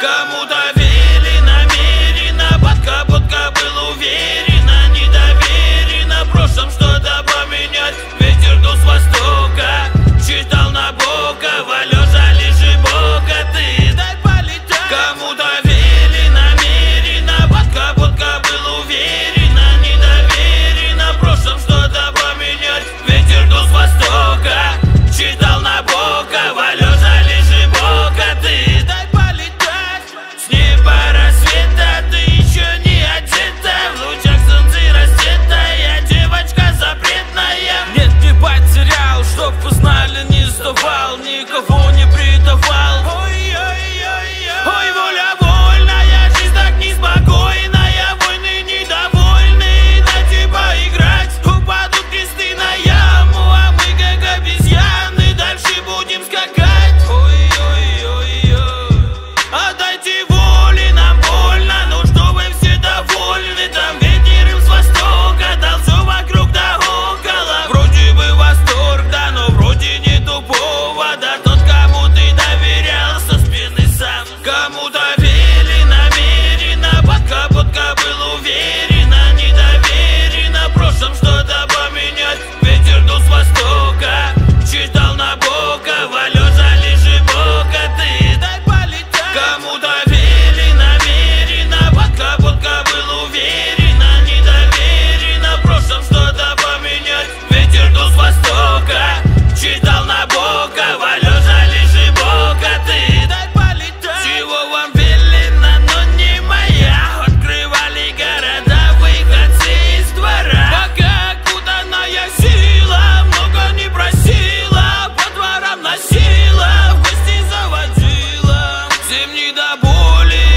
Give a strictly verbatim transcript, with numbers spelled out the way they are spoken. Кому-то верили намеренно, под капотка был уверенно, недоверенно в прошлом что-то поменять. Ветер дул с востока, читал Набокова, Лёша лежи бока, ты дай полетать. Кому-то верили намеренно, под капотка был уверенно, недоверенно в прошлом что-то поменять. Ветер дул с востока, читал Набокова, Лёша лежи бока, ты дай полетать. С неба рассвета ты еще не одета, в лучах солнца рассветная девочка запретная. Нет, не потерял, чтоб узнали, не сдавал, никого не предавал. Ой, ой, ой, ой, воля вольная, жизнь так неспокойная, войны недовольны, дать и поиграть. Упадут кресты на яму, а мы как обезьяны дальше будем скакать. Ой, ой, ой, ой, отдайте воли, нам больно, но чтобы все довольны. Там ветер им с востока, дал все вокруг да около. Вроде бы восторг, да, но вроде нету повода. Тот, кому ты доверял, со спины сам. Кому-то верили намеренно, под капотка был уверенно, недоверенно в прошлом что-то поменять. Ветер дул с востока, читал Набокова, Лёша лежи бока, ты дай полетать. Кому-то верили намеренно, под капотка был уверенно, недоверенно в прошлом что-то поменять. Ветер дул с востока, читал Набокова, Лёша лежи бока, ты дай полетать. Чего вам велено, но не моя. Открывали города, выходцы из двора, пока окутанная сила много не просила, по дворам носила, в гости заводила. Всем не до боли